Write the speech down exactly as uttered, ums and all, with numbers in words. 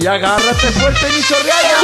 y agárrate fuerte, mi chorreada.